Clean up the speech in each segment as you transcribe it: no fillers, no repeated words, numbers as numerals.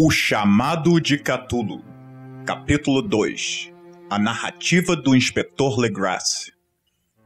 O Chamado de Cthulhu, Capítulo 2 – A Narrativa do Inspetor Legrasse.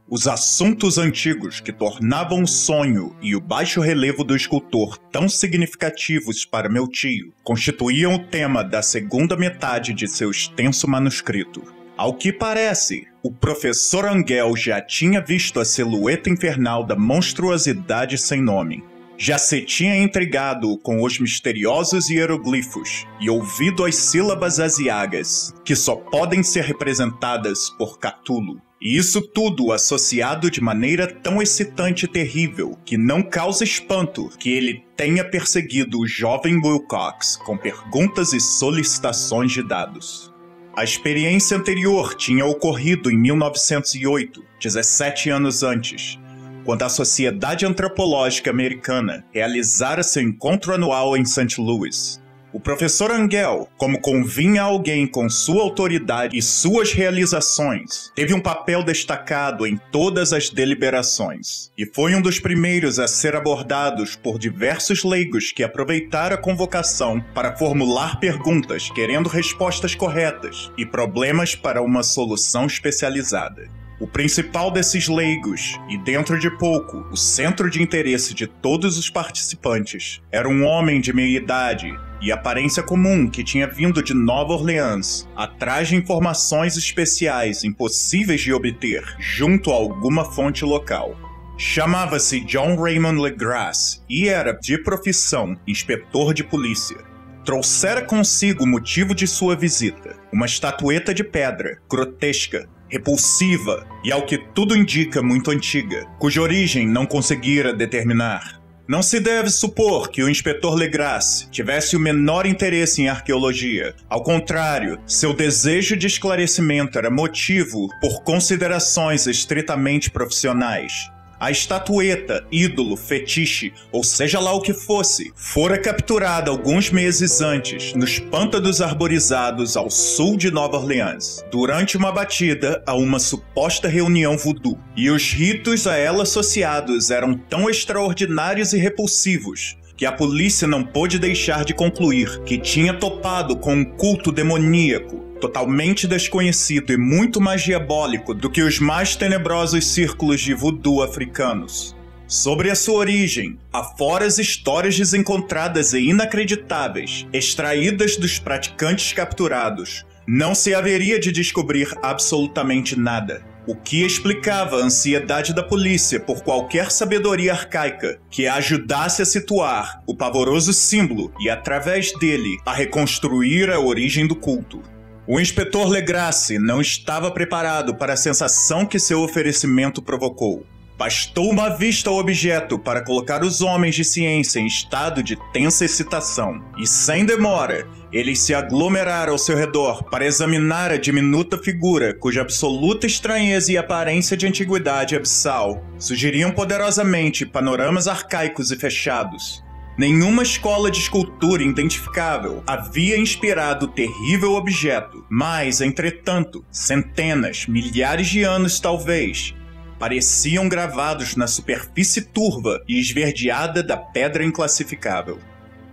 Os assuntos antigos que tornavam o sonho e o baixo relevo do escultor tão significativos para meu tio constituíam o tema da segunda metade de seu extenso manuscrito. Ao que parece, o professor Angel já tinha visto a silhueta infernal da monstruosidade sem nome. Já se tinha intrigado com os misteriosos hieroglifos e ouvido as sílabas aziagas, que só podem ser representadas por Cthulhu. E isso tudo associado de maneira tão excitante e terrível que não causa espanto que ele tenha perseguido o jovem Wilcox com perguntas e solicitações de dados. A experiência anterior tinha ocorrido em 1908, 17 anos antes, quando a Sociedade Antropológica Americana realizara seu encontro anual em St. Louis. O professor Angel, como convinha a alguém com sua autoridade e suas realizações, teve um papel destacado em todas as deliberações, e foi um dos primeiros a ser abordados por diversos leigos que aproveitaram a convocação para formular perguntas querendo respostas corretas e problemas para uma solução especializada. O principal desses leigos, e dentro de pouco, o centro de interesse de todos os participantes, era um homem de meia-idade e aparência comum que tinha vindo de Nova Orleans, atrás de informações especiais impossíveis de obter junto a alguma fonte local. Chamava-se John Raymond Legrasse e era, de profissão, inspetor de polícia. Trouxera consigo o motivo de sua visita, uma estatueta de pedra, grotesca, repulsiva e, ao que tudo indica, muito antiga, cuja origem não conseguira determinar. Não se deve supor que o inspetor Legrasse tivesse o menor interesse em arqueologia. Ao contrário, seu desejo de esclarecimento era motivo por considerações estritamente profissionais. A estatueta, ídolo, fetiche, ou seja lá o que fosse, fora capturada alguns meses antes, nos pântanos arborizados ao sul de Nova Orleans, durante uma batida a uma suposta reunião voodoo. E os ritos a ela associados eram tão extraordinários e repulsivos que a polícia não pôde deixar de concluir que tinha topado com um culto demoníaco, totalmente desconhecido e muito mais diabólico do que os mais tenebrosos círculos de voodoo africanos. Sobre a sua origem, afora as histórias desencontradas e inacreditáveis, extraídas dos praticantes capturados, não se haveria de descobrir absolutamente nada, o que explicava a ansiedade da polícia por qualquer sabedoria arcaica que a ajudasse a situar o pavoroso símbolo e, através dele, a reconstruir a origem do culto. O inspetor Legrasse não estava preparado para a sensação que seu oferecimento provocou. Bastou uma vista ao objeto para colocar os homens de ciência em estado de tensa excitação, e sem demora, eles se aglomeraram ao seu redor para examinar a diminuta figura cuja absoluta estranheza e aparência de antiguidade abissal sugeriam poderosamente panoramas arcaicos e fechados. Nenhuma escola de escultura identificável havia inspirado o terrível objeto, mas, entretanto, centenas, milhares de anos talvez, pareciam gravados na superfície turva e esverdeada da pedra inclassificável.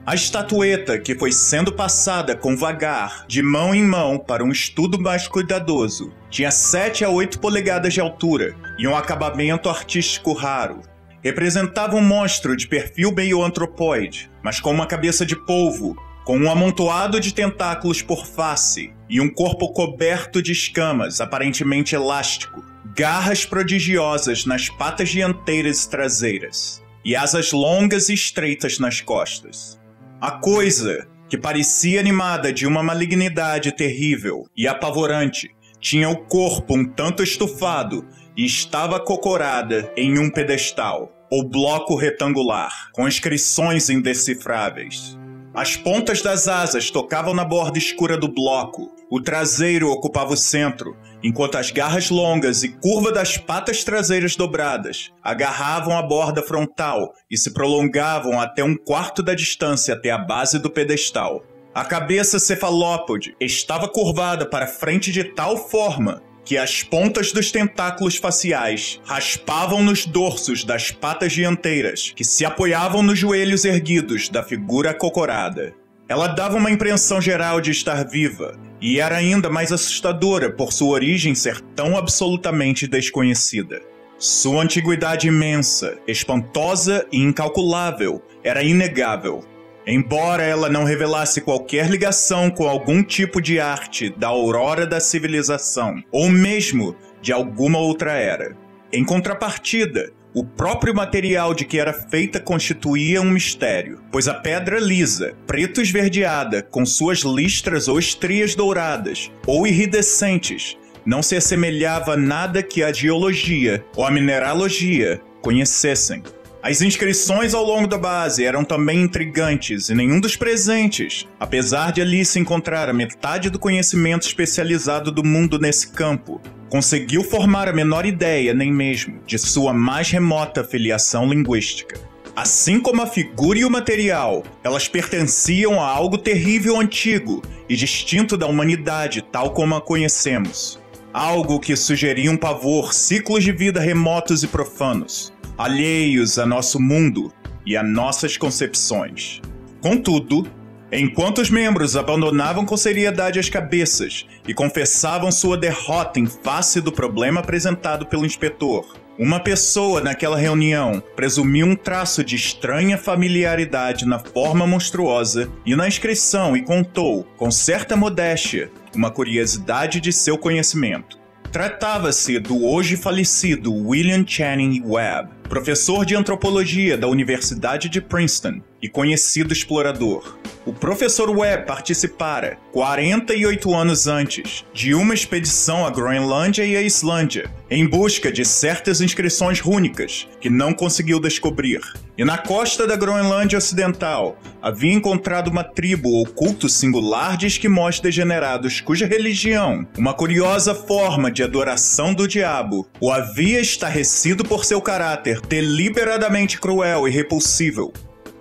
A estatueta, que foi sendo passada com vagar, de mão em mão, para um estudo mais cuidadoso, tinha 7 a 8 polegadas de altura e um acabamento artístico raro. Representava um monstro de perfil meio antropoide, mas com uma cabeça de polvo, com um amontoado de tentáculos por face e um corpo coberto de escamas aparentemente elástico, garras prodigiosas nas patas dianteiras e traseiras, e asas longas e estreitas nas costas. A coisa, que parecia animada de uma malignidade terrível e apavorante, tinha o corpo um tanto estufado e estava acocorada em um pedestal, ou bloco retangular, com inscrições indecifráveis. As pontas das asas tocavam na borda escura do bloco, o traseiro ocupava o centro, enquanto as garras longas e curva das patas traseiras dobradas agarravam a borda frontal e se prolongavam até um quarto da distância até a base do pedestal. A cabeça cefalópode estava curvada para frente de tal forma que as pontas dos tentáculos faciais raspavam nos dorsos das patas dianteiras, que se apoiavam nos joelhos erguidos da figura acocorada. Ela dava uma impressão geral de estar viva, e era ainda mais assustadora por sua origem ser tão absolutamente desconhecida. Sua antiguidade imensa, espantosa e incalculável era inegável, embora ela não revelasse qualquer ligação com algum tipo de arte da aurora da civilização, ou mesmo de alguma outra era. Em contrapartida, o próprio material de que era feita constituía um mistério, pois a pedra lisa, preto esverdeada, com suas listras ou estrias douradas, ou iridescentes, não se assemelhava a nada que a geologia ou a mineralogia conhecessem. As inscrições ao longo da base eram também intrigantes e nenhum dos presentes, apesar de ali se encontrar a metade do conhecimento especializado do mundo nesse campo, conseguiu formar a menor ideia, nem mesmo, de sua mais remota filiação linguística. Assim como a figura e o material, elas pertenciam a algo terrível antigo e distinto da humanidade tal como a conhecemos. Algo que sugeria um pavor, ciclos de vida remotos e profanos, alheios a nosso mundo e a nossas concepções. Contudo, enquanto os membros abandonavam com seriedade as cabeças e confessavam sua derrota em face do problema apresentado pelo inspetor, uma pessoa naquela reunião presumiu um traço de estranha familiaridade na forma monstruosa e na inscrição e contou, com certa modéstia, uma curiosidade de seu conhecimento. Tratava-se do hoje falecido William Channing Webb, professor de antropologia da Universidade de Princeton e conhecido explorador. O professor Webb participara, 48 anos antes, de uma expedição à Groenlândia e à Islândia, em busca de certas inscrições rúnicas que não conseguiu descobrir. E na costa da Groenlândia Ocidental, havia encontrado uma tribo ou culto singular de esquimós degenerados cuja religião, uma curiosa forma de adoração do diabo, o havia estarrecido por seu caráter deliberadamente cruel e repulsível.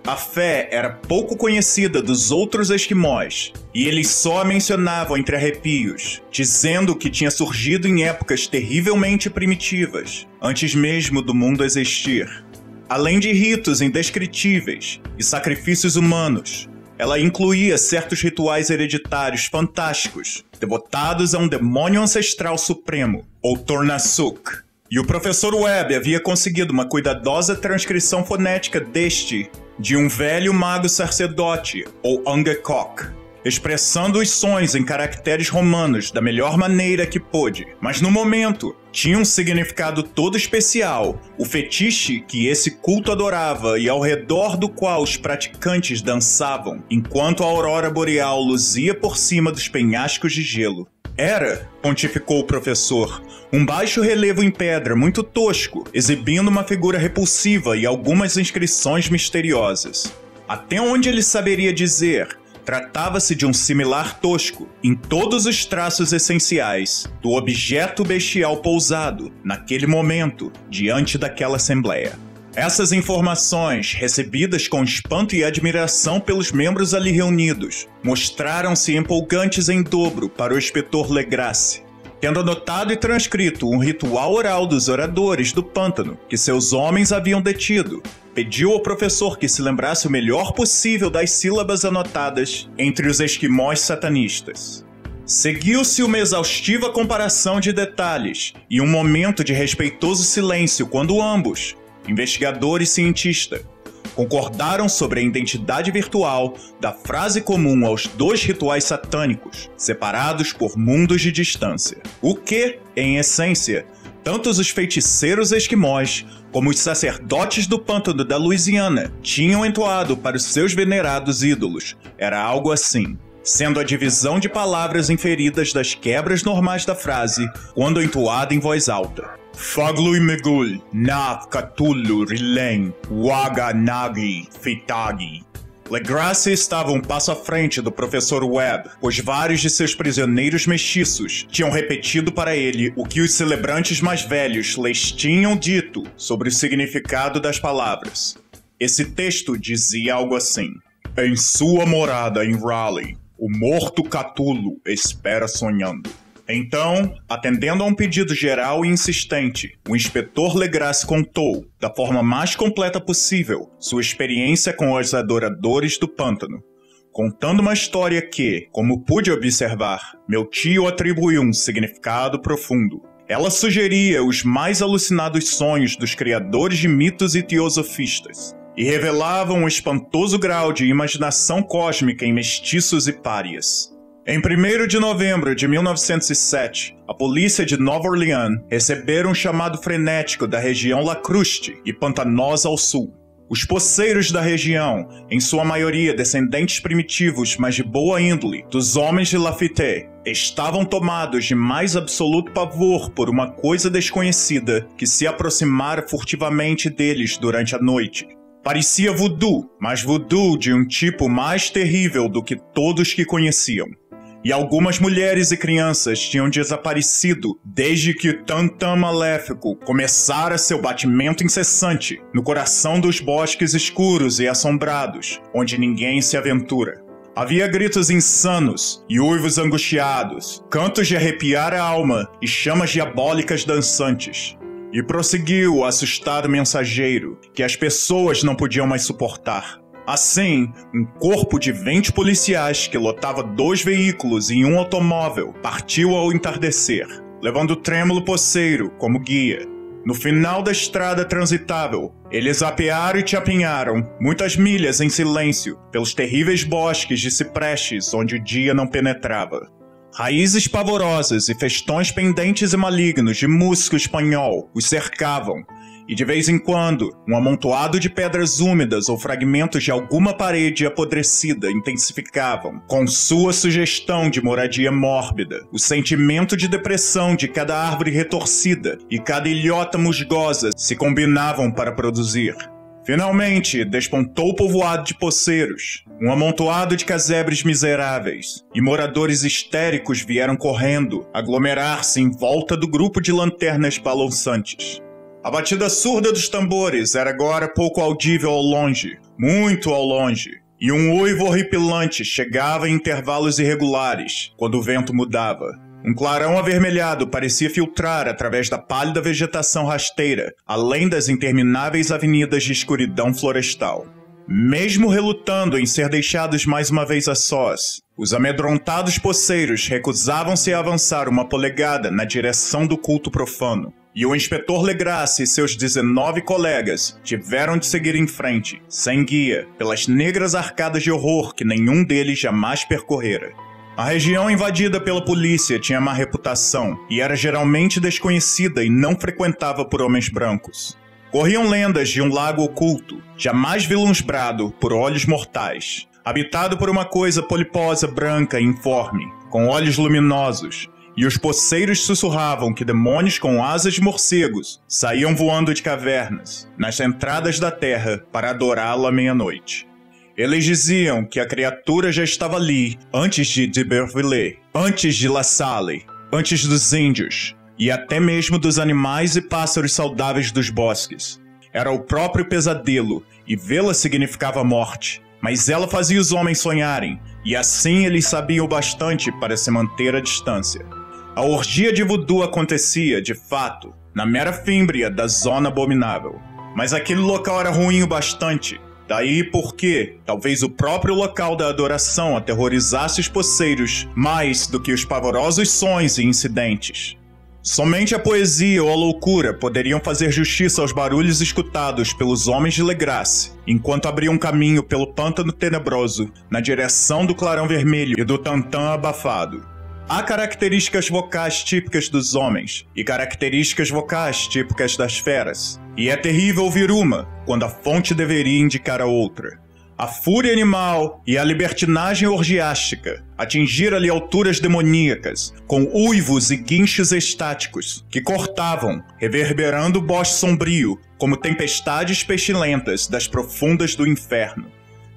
A fé era pouco conhecida dos outros esquimós, e eles só a mencionavam entre arrepios, dizendo que tinha surgido em épocas terrivelmente primitivas, antes mesmo do mundo existir. Além de ritos indescritíveis e sacrifícios humanos, ela incluía certos rituais hereditários fantásticos, devotados a um demônio ancestral supremo, ou Tornasuk. E o professor Webb havia conseguido uma cuidadosa transcrição fonética deste de um velho mago sacerdote, ou Angekok, expressando os sons em caracteres romanos da melhor maneira que pôde. Mas no momento, tinha um significado todo especial, o fetiche que esse culto adorava e ao redor do qual os praticantes dançavam, enquanto a aurora boreal luzia por cima dos penhascos de gelo. Era, pontificou o professor, um baixo relevo em pedra muito tosco, exibindo uma figura repulsiva e algumas inscrições misteriosas. Até onde ele saberia dizer, tratava-se de um similar tosco, em todos os traços essenciais, do objeto bestial pousado, naquele momento, diante daquela assembleia. Essas informações, recebidas com espanto e admiração pelos membros ali reunidos, mostraram-se empolgantes em dobro para o inspetor Legrasse, tendo anotado e transcrito um ritual oral dos oradores do pântano que seus homens haviam detido. Pediu ao professor que se lembrasse o melhor possível das sílabas anotadas entre os esquimós satanistas. Seguiu-se uma exaustiva comparação de detalhes e um momento de respeitoso silêncio quando ambos, investigador e cientista, concordaram sobre a identidade virtual da frase comum aos dois rituais satânicos, separados por mundos de distância. O que, em essência, tanto os feiticeiros esquimós como os sacerdotes do pântano da Louisiana tinham entoado para os seus venerados ídolos. Era algo assim, sendo a divisão de palavras inferidas das quebras normais da frase quando entoada em voz alta. Ph'nglui mglw'nafh Cthulhu R'lyeh wgah'nagl fhtagn. Legrasse estava um passo à frente do professor Webb, pois vários de seus prisioneiros mestiços tinham repetido para ele o que os celebrantes mais velhos lhes tinham dito sobre o significado das palavras. Esse texto dizia algo assim: em sua morada em Raleigh, o morto Cthulhu espera sonhando. Então, atendendo a um pedido geral e insistente, o inspetor Legrasse contou, da forma mais completa possível, sua experiência com os adoradores do pântano, contando uma história que, como pude observar, meu tio atribuiu um significado profundo. Ela sugeria os mais alucinados sonhos dos criadores de mitos e teosofistas, e revelava um espantoso grau de imaginação cósmica em mestiços e párias. Em 1º de novembro de 1907, a polícia de Nova Orleans receberam um chamado frenético da região lacruste e pantanosa ao sul. Os poceiros da região, em sua maioria descendentes primitivos, mas de boa índole, dos homens de Lafite, estavam tomados de mais absoluto pavor por uma coisa desconhecida que se aproximara furtivamente deles durante a noite. Parecia voodoo, mas voodoo de um tipo mais terrível do que todos que conheciam. E algumas mulheres e crianças tinham desaparecido desde que o tam-tam maléfico começara seu batimento incessante no coração dos bosques escuros e assombrados, onde ninguém se aventura. Havia gritos insanos e uivos angustiados, cantos de arrepiar a alma e chamas diabólicas dançantes. E prosseguiu o assustado mensageiro, que as pessoas não podiam mais suportar. Assim, um corpo de 20 policiais que lotava 2 veículos e um automóvel partiu ao entardecer, levando o trêmulo poceiro como guia. No final da estrada transitável, eles apearam e chapinharam muitas milhas em silêncio pelos terríveis bosques de ciprestes onde o dia não penetrava. Raízes pavorosas e festões pendentes e malignos de musgo espanhol os cercavam, e de vez em quando, um amontoado de pedras úmidas ou fragmentos de alguma parede apodrecida intensificavam, com sua sugestão de moradia mórbida, o sentimento de depressão de cada árvore retorcida e cada ilhota musgosa se combinavam para produzir. Finalmente, despontou o povoado de poceiros, um amontoado de casebres miseráveis, e moradores histéricos vieram correndo, aglomerar-se em volta do grupo de lanternas balançantes. A batida surda dos tambores era agora pouco audível ao longe, muito ao longe, e um uivo horripilante chegava em intervalos irregulares, quando o vento mudava. Um clarão avermelhado parecia filtrar através da pálida vegetação rasteira, além das intermináveis avenidas de escuridão florestal. Mesmo relutando em ser deixados mais uma vez a sós, os amedrontados poceiros recusavam-se a avançar uma polegada na direção do culto profano, e o inspetor Legrasse e seus 19 colegas tiveram de seguir em frente, sem guia, pelas negras arcadas de horror que nenhum deles jamais percorrera. A região invadida pela polícia tinha má reputação e era geralmente desconhecida e não frequentada por homens brancos. Corriam lendas de um lago oculto, jamais vislumbrado por olhos mortais, habitado por uma coisa poliposa, branca e informe, com olhos luminosos, e os poceiros sussurravam que demônios com asas de morcegos saíam voando de cavernas, nas entradas da terra, para adorá-lo à meia-noite. Eles diziam que a criatura já estava ali antes de Berville, antes de La Salle, antes dos índios e até mesmo dos animais e pássaros saudáveis dos bosques. Era o próprio pesadelo e vê-la significava morte, mas ela fazia os homens sonharem e assim eles sabiam bastante para se manter à distância. A orgia de voodoo acontecia, de fato, na mera fímbria da zona abominável, mas aquele local era ruim o bastante. Daí porque, talvez o próprio local da adoração aterrorizasse os poceiros mais do que os pavorosos sonhos e incidentes. Somente a poesia ou a loucura poderiam fazer justiça aos barulhos escutados pelos homens de Legrasse, enquanto abriam caminho pelo pântano tenebroso, na direção do clarão vermelho e do tantã abafado. Há características vocais típicas dos homens e características vocais típicas das feras. E é terrível ouvir uma, quando a fonte deveria indicar a outra. A fúria animal e a libertinagem orgiástica atingiram-lhe alturas demoníacas, com uivos e guinchos estáticos, que cortavam, reverberando o bosque sombrio, como tempestades pestilentas das profundas do inferno.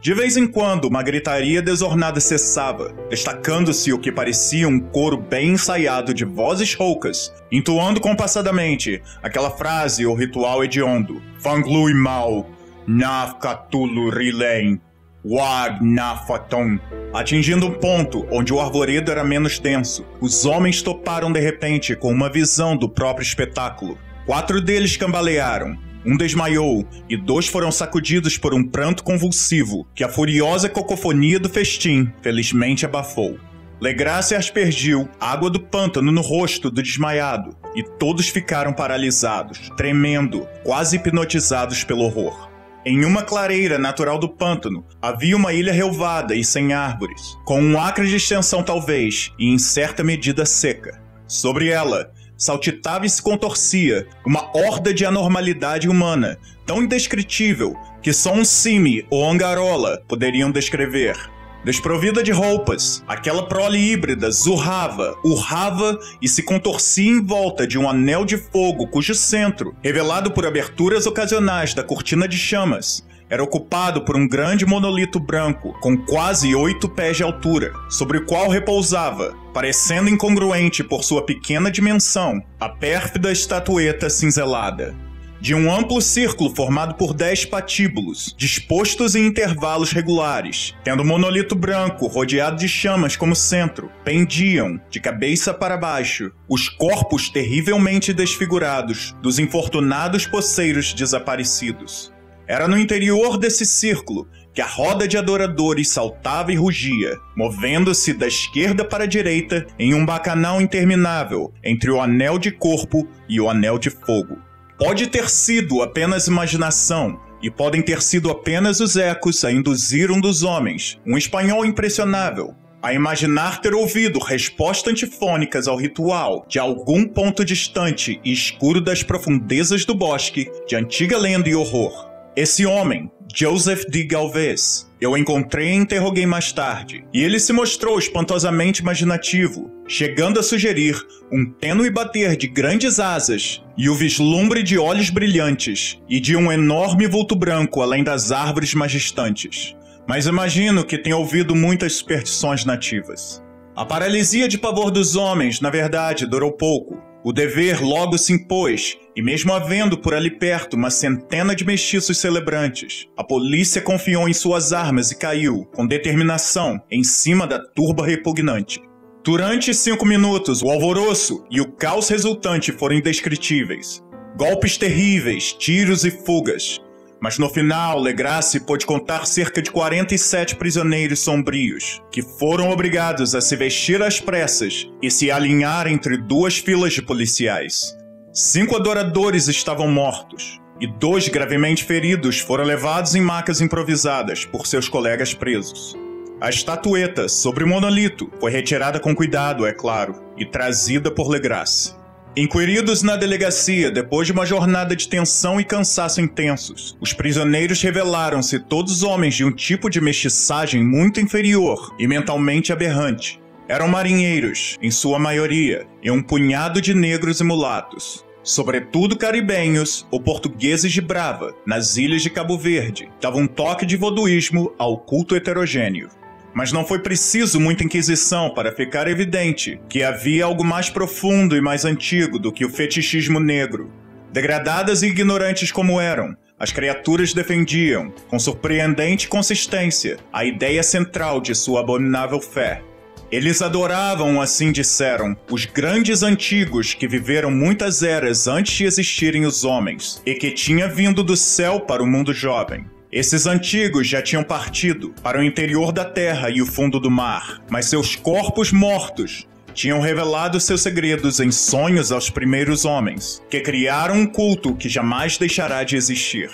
De vez em quando, uma gritaria desornada cessava, destacando-se o que parecia um coro bem ensaiado de vozes roucas, entoando compassadamente aquela frase ou ritual hediondo: Ph'nglui mglw'nafh Cthulhu R'lyeh wgah'nagl fhtagn. Atingindo um ponto onde o arvoredo era menos denso, os homens toparam de repente com uma visão do próprio espetáculo. 4 deles cambalearam, Um desmaiou, e dois foram sacudidos por um pranto convulsivo, que a furiosa cacofonia do festim felizmente abafou. Legrasse aspergiu água do pântano no rosto do desmaiado, e todos ficaram paralisados, tremendo, quase hipnotizados pelo horror. Em uma clareira natural do pântano, havia uma ilha relvada e sem árvores, com um acre de extensão talvez, e em certa medida seca. Sobre ela, saltitava e se contorcia uma horda de anormalidade humana, tão indescritível que só um cime ou angarola poderiam descrever. Desprovida de roupas, aquela prole híbrida zurrava, urrava e se contorcia em volta de um anel de fogo cujo centro, revelado por aberturas ocasionais da cortina de chamas, era ocupado por um grande monolito branco com quase 8 pés de altura, sobre o qual repousava, parecendo incongruente por sua pequena dimensão, a pérfida estatueta cinzelada. De um amplo círculo formado por 10 patíbulos, dispostos em intervalos regulares, tendo o monolito branco rodeado de chamas como centro, pendiam, de cabeça para baixo, os corpos terrivelmente desfigurados dos infortunados poceiros desaparecidos. Era no interior desse círculo que a roda de adoradores saltava e rugia, movendo-se da esquerda para a direita em um bacanal interminável entre o anel de corpo e o anel de fogo. Pode ter sido apenas imaginação, e podem ter sido apenas os ecos a induzir um dos homens, um espanhol impressionável, a imaginar ter ouvido respostas antifônicas ao ritual de algum ponto distante e escuro das profundezas do bosque de antiga lenda e horror. Esse homem, Joseph de Galvez, eu encontrei e interroguei mais tarde, e ele se mostrou espantosamente imaginativo, chegando a sugerir um tênue bater de grandes asas e o vislumbre de olhos brilhantes e de um enorme vulto branco além das árvores mais distantes. Mas imagino que tenha ouvido muitas superstições nativas. A paralisia de pavor dos homens, na verdade, durou pouco. O dever logo se impôs, e mesmo havendo por ali perto uma centena de mestiços celebrantes, a polícia confiou em suas armas e caiu, com determinação, em cima da turba repugnante. Durante 5 minutos, o alvoroço e o caos resultante foram indescritíveis. Golpes terríveis, tiros e fugas. Mas no final, Legrasse pôde contar cerca de 47 prisioneiros sombrios, que foram obrigados a se vestir às pressas e se alinhar entre 2 filas de policiais. 5 adoradores estavam mortos, e 2 gravemente feridos foram levados em macas improvisadas por seus colegas presos. A estatueta sobre o monolito foi retirada com cuidado, é claro, e trazida por Legrasse. Inquiridos na delegacia, depois de uma jornada de tensão e cansaço intensos, os prisioneiros revelaram-se todos homens de um tipo de mestiçagem muito inferior e mentalmente aberrante. Eram marinheiros, em sua maioria, e um punhado de negros e mulatos, sobretudo caribenhos ou portugueses de Brava, nas ilhas de Cabo Verde, davam um toque de voduísmo ao culto heterogêneo. Mas não foi preciso muita inquisição para ficar evidente que havia algo mais profundo e mais antigo do que o fetichismo negro. Degradadas e ignorantes como eram, as criaturas defendiam, com surpreendente consistência, a ideia central de sua abominável fé. Eles adoravam, assim disseram, os grandes antigos que viveram muitas eras antes de existirem os homens, e que tinha vindo do céu para o mundo jovem. Esses antigos já tinham partido para o interior da terra e o fundo do mar, mas seus corpos mortos tinham revelado seus segredos em sonhos aos primeiros homens, que criaram um culto que jamais deixará de existir.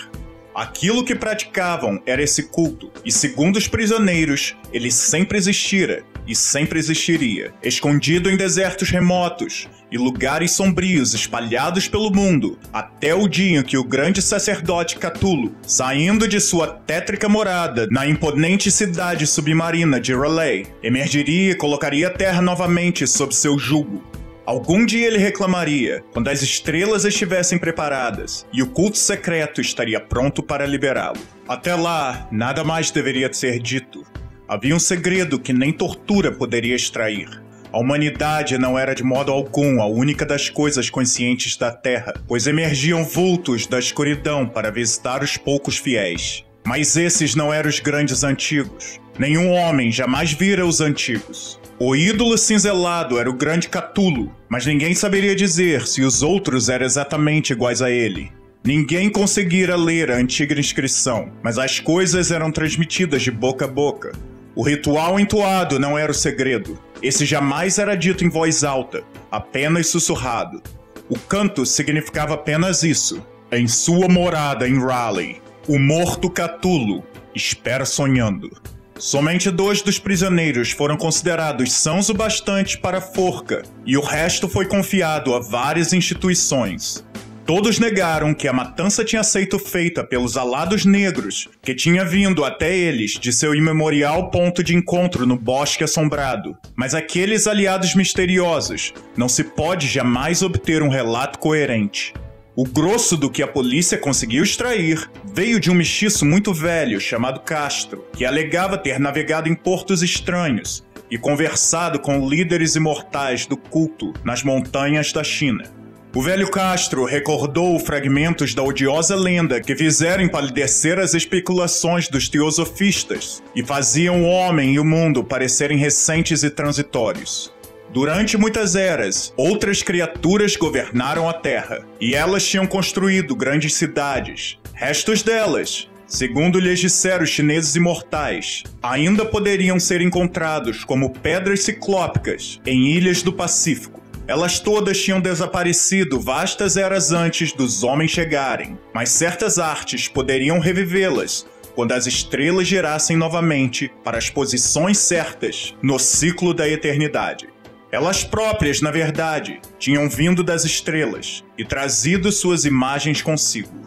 Aquilo que praticavam era esse culto, e segundo os prisioneiros, ele sempre existira e sempre existiria, escondido em desertos remotos e lugares sombrios espalhados pelo mundo, até o dia em que o grande sacerdote Cthulhu, saindo de sua tétrica morada na imponente cidade submarina de R'lyeh, emergiria e colocaria a terra novamente sob seu jugo. Algum dia ele reclamaria, quando as estrelas estivessem preparadas, e o culto secreto estaria pronto para liberá-lo. Até lá, nada mais deveria ser dito. Havia um segredo que nem tortura poderia extrair. A humanidade não era de modo algum a única das coisas conscientes da Terra, pois emergiam vultos da escuridão para visitar os poucos fiéis. Mas esses não eram os grandes antigos. Nenhum homem jamais vira os antigos. O ídolo cinzelado era o grande Cthulhu, mas ninguém saberia dizer se os outros eram exatamente iguais a ele. Ninguém conseguira ler a antiga inscrição, mas as coisas eram transmitidas de boca a boca. O ritual entoado não era o segredo. Esse jamais era dito em voz alta, apenas sussurrado. O canto significava apenas isso. Em sua morada em Raleigh, o morto Cthulhu espera sonhando. Somente 2 dos prisioneiros foram considerados sãos o bastante para a forca, e o resto foi confiado a várias instituições. Todos negaram que a matança tinha sido feita pelos alados negros, que tinha vindo até eles de seu imemorial ponto de encontro no Bosque Assombrado. Mas aqueles aliados misteriosos não se pode jamais obter um relato coerente. O grosso do que a polícia conseguiu extrair veio de um mestiço muito velho chamado Castro, que alegava ter navegado em portos estranhos e conversado com líderes imortais do culto nas montanhas da China. O velho Castro recordou fragmentos da odiosa lenda que fizeram empalidecer as especulações dos teosofistas e faziam o homem e o mundo parecerem recentes e transitórios. Durante muitas eras, outras criaturas governaram a Terra, e elas tinham construído grandes cidades. Restos delas, segundo lhes disseram os chineses imortais, ainda poderiam ser encontrados como pedras ciclópicas em ilhas do Pacífico. Elas todas tinham desaparecido vastas eras antes dos homens chegarem, mas certas artes poderiam revivê-las quando as estrelas girassem novamente para as posições certas no ciclo da eternidade. Elas próprias, na verdade, tinham vindo das estrelas e trazido suas imagens consigo.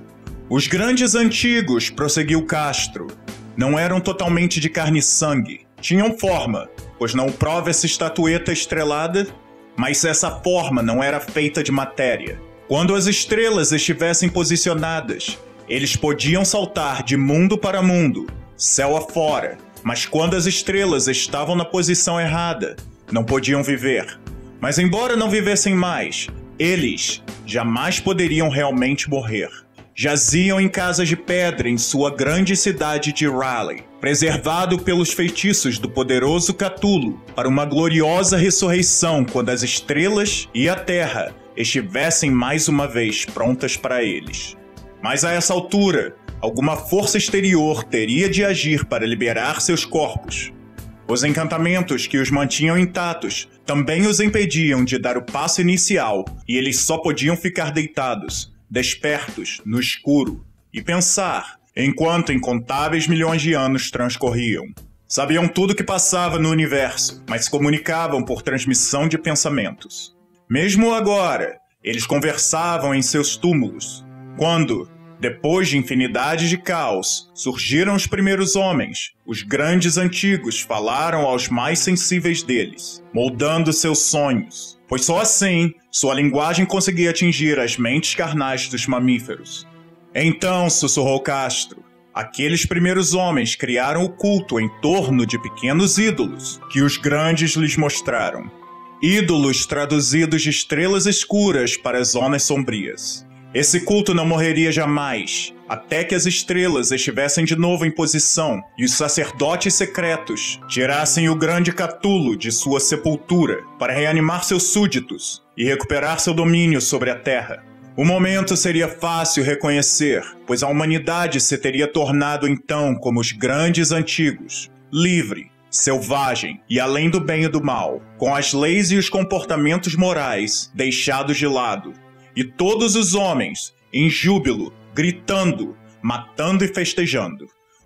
Os grandes antigos, prosseguiu Castro, não eram totalmente de carne e sangue. Tinham forma, pois não prova essa estatueta estrelada? Mas essa forma não era feita de matéria. Quando as estrelas estivessem posicionadas, eles podiam saltar de mundo para mundo, céu afora, mas quando as estrelas estavam na posição errada, não podiam viver. Mas embora não vivessem mais, eles jamais poderiam realmente morrer. Jaziam em casas de pedra em sua grande cidade de Raleigh, preservado pelos feitiços do poderoso Cthulhu para uma gloriosa ressurreição quando as estrelas e a Terra estivessem mais uma vez prontas para eles. Mas a essa altura, alguma força exterior teria de agir para liberar seus corpos. Os encantamentos que os mantinham intactos também os impediam de dar o passo inicial e eles só podiam ficar deitados, despertos, no escuro, e pensar, enquanto incontáveis milhões de anos transcorriam. Sabiam tudo o que passava no universo, mas se comunicavam por transmissão de pensamentos. Mesmo agora, eles conversavam em seus túmulos. Quando, depois de infinidade de caos, surgiram os primeiros homens, os grandes antigos falaram aos mais sensíveis deles, moldando seus sonhos, pois só assim sua linguagem conseguia atingir as mentes carnais dos mamíferos. Então, sussurrou Castro, aqueles primeiros homens criaram o culto em torno de pequenos ídolos que os grandes lhes mostraram. Ídolos traduzidos de estrelas escuras para zonas sombrias. Esse culto não morreria jamais, até que as estrelas estivessem de novo em posição e os sacerdotes secretos tirassem o grande Cthulhu de sua sepultura para reanimar seus súditos e recuperar seu domínio sobre a Terra. O momento seria fácil reconhecer, pois a humanidade se teria tornado então como os grandes antigos, livre, selvagem e além do bem e do mal, com as leis e os comportamentos morais deixados de lado. E todos os homens, em júbilo, gritando, matando e festejando.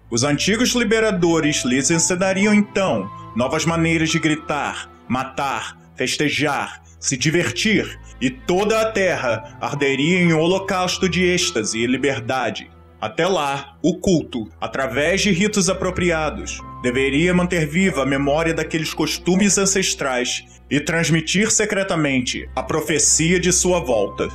Os antigos liberadores lhes ensinariam então novas maneiras de gritar, matar, festejar, se divertir, e toda a terra arderia em um holocausto de êxtase e liberdade. Até lá, o culto, através de ritos apropriados, deveria manter viva a memória daqueles costumes ancestrais e transmitir secretamente a profecia de sua volta.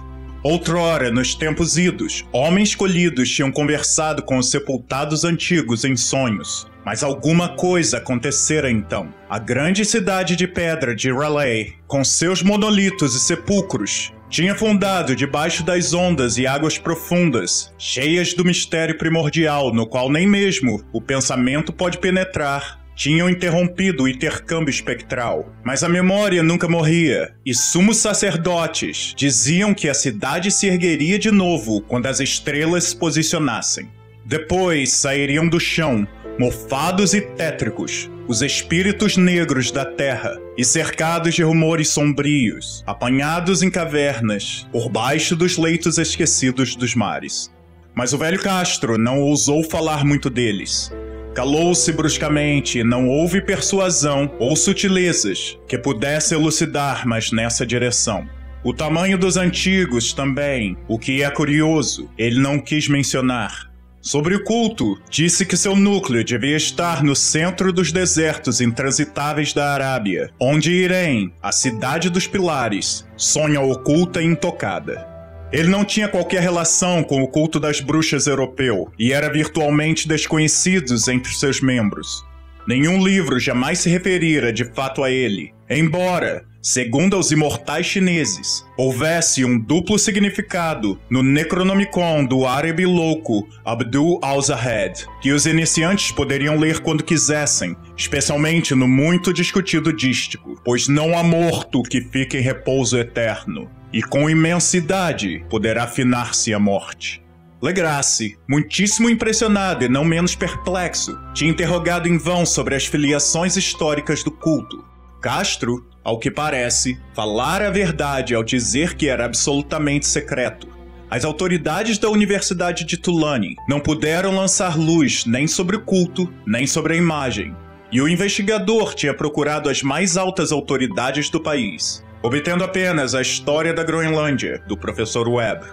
Outrora, nos tempos idos, homens colhidos tinham conversado com os sepultados antigos em sonhos. Mas alguma coisa acontecera então. A grande cidade de pedra de Raleigh, com seus monolitos e sepulcros, tinha fundado debaixo das ondas e águas profundas, cheias do mistério primordial no qual nem mesmo o pensamento pode penetrar, Tinham interrompido o intercâmbio espectral, mas a memória nunca morria, e sumos sacerdotes diziam que a cidade se ergueria de novo quando as estrelas se posicionassem. Depois sairiam do chão, mofados e tétricos, os espíritos negros da terra, e cercados de rumores sombrios, apanhados em cavernas, por baixo dos leitos esquecidos dos mares. Mas o velho Castro não ousou falar muito deles. Calou-se bruscamente e não houve persuasão ou sutilezas que pudesse elucidar mais nessa direção. O tamanho dos antigos também, o que é curioso, ele não quis mencionar. Sobre o culto, disse que seu núcleo devia estar no centro dos desertos intransitáveis da Arábia, onde Irem, a cidade dos pilares, sonha oculta e intocada. Ele não tinha qualquer relação com o culto das bruxas europeu e era virtualmente desconhecido entre seus membros. Nenhum livro jamais se referira de fato a ele, embora, segundo os imortais chineses, houvesse um duplo significado no Necronomicon do árabe louco Abdul Alhazred, que os iniciantes poderiam ler quando quisessem, especialmente no muito discutido dístico, pois não há morto que fique em repouso eterno. E com imensidade poderá afinar-se a morte. Legrasse, muitíssimo impressionado e não menos perplexo, tinha interrogado em vão sobre as filiações históricas do culto. Castro, ao que parece, falara a verdade ao dizer que era absolutamente secreto. As autoridades da Universidade de Tulane não puderam lançar luz nem sobre o culto, nem sobre a imagem, e o investigador tinha procurado as mais altas autoridades do país, obtendo apenas a história da Groenlândia, do professor Webb.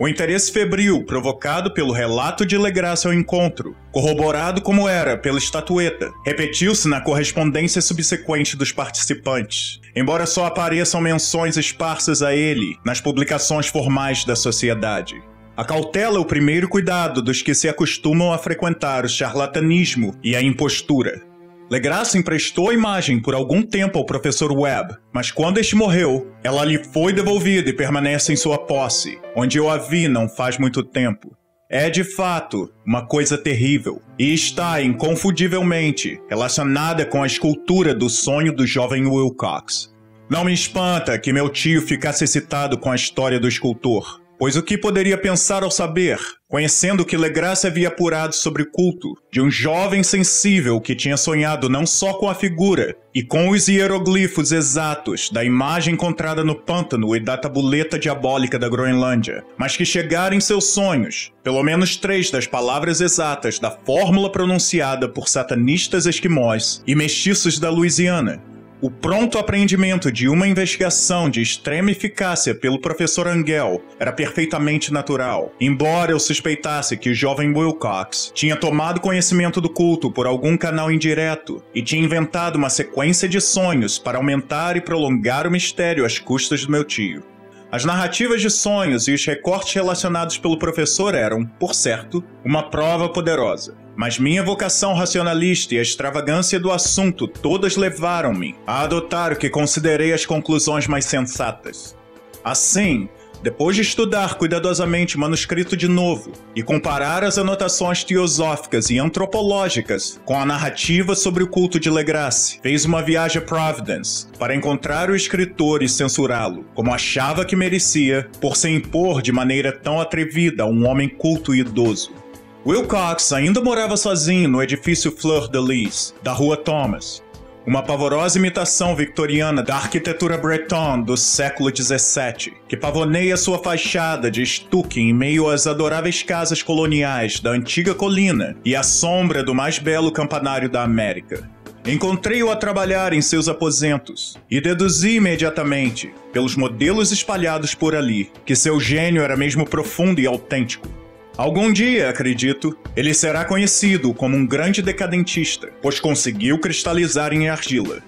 O interesse febril provocado pelo relato de Legrasse ao encontro, corroborado como era pela estatueta, repetiu-se na correspondência subsequente dos participantes, embora só apareçam menções esparsas a ele nas publicações formais da sociedade. A cautela é o primeiro cuidado dos que se acostumam a frequentar o charlatanismo e a impostura. Legrasse emprestou a imagem por algum tempo ao professor Webb, mas quando este morreu, ela lhe foi devolvida e permanece em sua posse, onde eu a vi não faz muito tempo. É, de fato, uma coisa terrível, e está, inconfundivelmente, relacionada com a escultura do sonho do jovem Wilcox. Não me espanta que meu tio ficasse excitado com a história do escultor, pois o que poderia pensar ao saber, conhecendo o que Legrasse havia apurado sobre o culto, de um jovem sensível que tinha sonhado não só com a figura e com os hieroglifos exatos da imagem encontrada no pântano e da tabuleta diabólica da Groenlândia, mas que chegara em seus sonhos pelo menos 3 das palavras exatas da fórmula pronunciada por satanistas esquimós e mestiços da Louisiana. O pronto apreendimento de uma investigação de extrema eficácia pelo professor Angel era perfeitamente natural, embora eu suspeitasse que o jovem Wilcox tinha tomado conhecimento do culto por algum canal indireto e tinha inventado uma sequência de sonhos para aumentar e prolongar o mistério às custas do meu tio. As narrativas de sonhos e os recortes relacionados pelo professor eram, por certo, uma prova poderosa. Mas minha vocação racionalista e a extravagância do assunto todas levaram-me a adotar o que considerei as conclusões mais sensatas. Assim, depois de estudar cuidadosamente o manuscrito de novo e comparar as anotações teosóficas e antropológicas com a narrativa sobre o culto de Legrasse, fez uma viagem a Providence para encontrar o escritor e censurá-lo, como achava que merecia, por se impor de maneira tão atrevida a um homem culto e idoso. Wilcox ainda morava sozinho no edifício Fleur de Lis, da Rua Thomas, uma pavorosa imitação victoriana da arquitetura bretonne do século XVII, que pavoneia sua fachada de estuque em meio às adoráveis casas coloniais da antiga colina e à sombra do mais belo campanário da América. Encontrei-o a trabalhar em seus aposentos e deduzi imediatamente, pelos modelos espalhados por ali, que seu gênio era mesmo profundo e autêntico. Algum dia, acredito, ele será conhecido como um grande decadentista, pois conseguiu cristalizar em argila.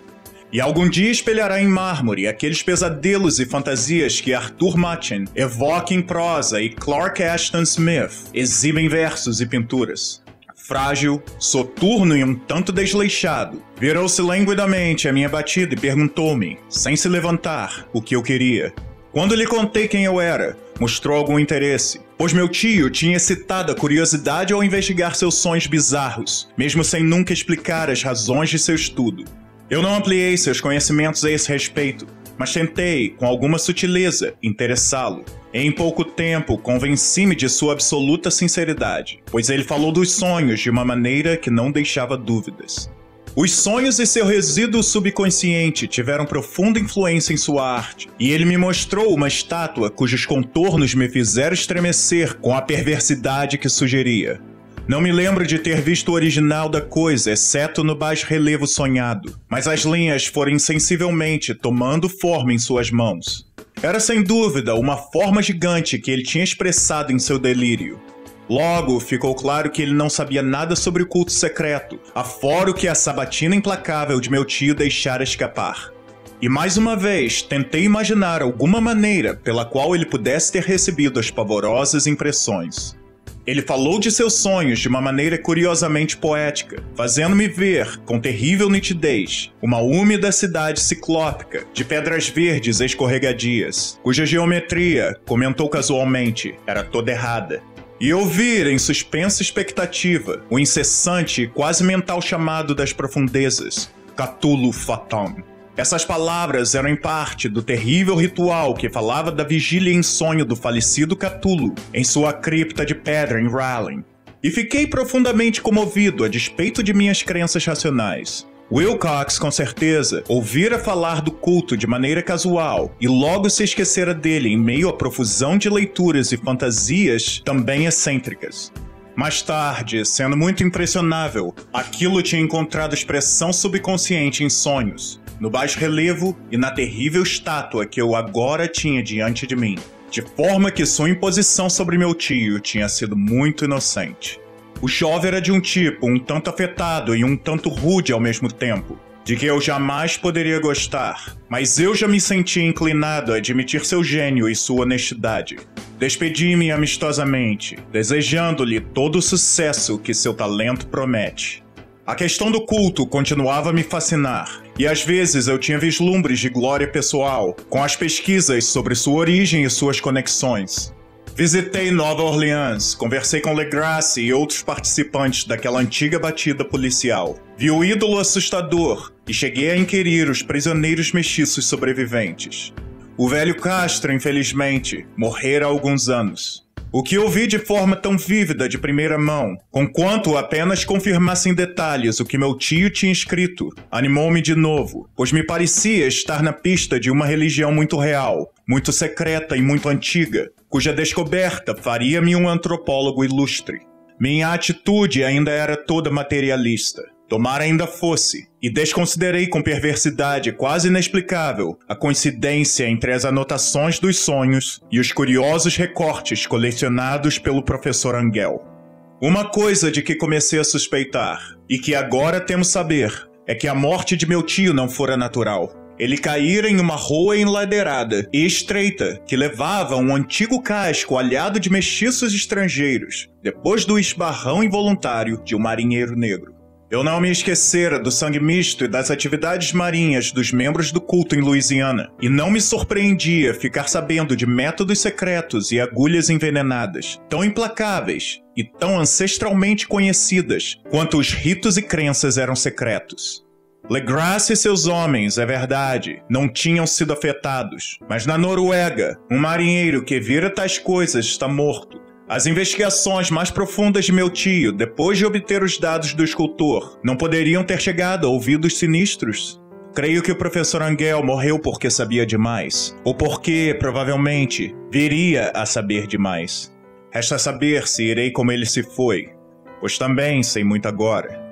E algum dia espelhará em mármore aqueles pesadelos e fantasias que Arthur Machen evoca em prosa e Clark Ashton Smith exibe em versos e pinturas. Frágil, soturno e um tanto desleixado, virou-se languidamente à minha batida e perguntou-me, sem se levantar, o que eu queria. Quando lhe contei quem eu era, mostrou algum interesse, pois meu tio tinha excitado a curiosidade ao investigar seus sonhos bizarros, mesmo sem nunca explicar as razões de seu estudo. Eu não ampliei seus conhecimentos a esse respeito, mas tentei, com alguma sutileza, interessá-lo. Em pouco tempo, convenci-me de sua absoluta sinceridade, pois ele falou dos sonhos de uma maneira que não deixava dúvidas. Os sonhos e seu resíduo subconsciente tiveram profunda influência em sua arte, e ele me mostrou uma estátua cujos contornos me fizeram estremecer com a perversidade que sugeria. Não me lembro de ter visto o original da coisa, exceto no baixo relevo sonhado, mas as linhas foram insensivelmente tomando forma em suas mãos. Era sem dúvida uma forma gigante que ele tinha expressado em seu delírio. Logo, ficou claro que ele não sabia nada sobre o culto secreto, afora o que a sabatina implacável de meu tio deixara escapar. E mais uma vez, tentei imaginar alguma maneira pela qual ele pudesse ter recebido as pavorosas impressões. Ele falou de seus sonhos de uma maneira curiosamente poética, fazendo-me ver, com terrível nitidez, uma úmida cidade ciclópica, de pedras verdes escorregadias, cuja geometria, comentou casualmente, era toda errada. E ouvir, em suspensa expectativa, o incessante e quase mental chamado das profundezas, Cthulhu Fatam. Essas palavras eram em parte do terrível ritual que falava da vigília em sonho do falecido Cthulhu, em sua cripta de pedra em R'lyeh. E fiquei profundamente comovido a despeito de minhas crenças racionais. Wilcox, com certeza, ouvira falar do culto de maneira casual e logo se esquecera dele em meio à profusão de leituras e fantasias também excêntricas. Mais tarde, sendo muito impressionável, aquilo tinha encontrado expressão subconsciente em sonhos, no baixo relevo e na terrível estátua que eu agora tinha diante de mim, de forma que sua imposição sobre meu tio tinha sido muito inocente. O jovem era de um tipo um tanto afetado e um tanto rude ao mesmo tempo, de que eu jamais poderia gostar, mas eu já me sentia inclinado a admitir seu gênio e sua honestidade. Despedi-me amistosamente, desejando-lhe todo o sucesso que seu talento promete. A questão do culto continuava a me fascinar, e às vezes eu tinha vislumbres de glória pessoal, com as pesquisas sobre sua origem e suas conexões. Visitei Nova Orleans, conversei com Legrasse e outros participantes daquela antiga batida policial. Vi o ídolo assustador e cheguei a inquirir os prisioneiros mestiços sobreviventes. O velho Castro, infelizmente, morrera há alguns anos. O que eu vi de forma tão vívida de primeira mão, conquanto apenas confirmasse em detalhes o que meu tio tinha escrito, animou-me de novo, pois me parecia estar na pista de uma religião muito real, muito secreta e muito antiga, cuja descoberta faria-me um antropólogo ilustre. Minha atitude ainda era toda materialista, tomara ainda fosse, e desconsiderei com perversidade quase inexplicável a coincidência entre as anotações dos sonhos e os curiosos recortes colecionados pelo professor Angel. Uma coisa de que comecei a suspeitar, e que agora temo saber, é que a morte de meu tio não fora natural. Ele caíra em uma rua enladeirada e estreita que levava a um antigo casco alhado de mestiços estrangeiros, depois do esbarrão involuntário de um marinheiro negro. Eu não me esquecera do sangue misto e das atividades marinhas dos membros do culto em Louisiana, e não me surpreendia ficar sabendo de métodos secretos e agulhas envenenadas, tão implacáveis e tão ancestralmente conhecidas quanto os ritos e crenças eram secretos. Legrasse e seus homens, é verdade, não tinham sido afetados, mas na Noruega, um marinheiro que vira tais coisas está morto. As investigações mais profundas de meu tio, depois de obter os dados do escultor, não poderiam ter chegado a ouvidos sinistros. Creio que o professor Angel morreu porque sabia demais, ou porque, provavelmente, viria a saber demais. Resta saber se irei como ele se foi, pois também sei muito agora.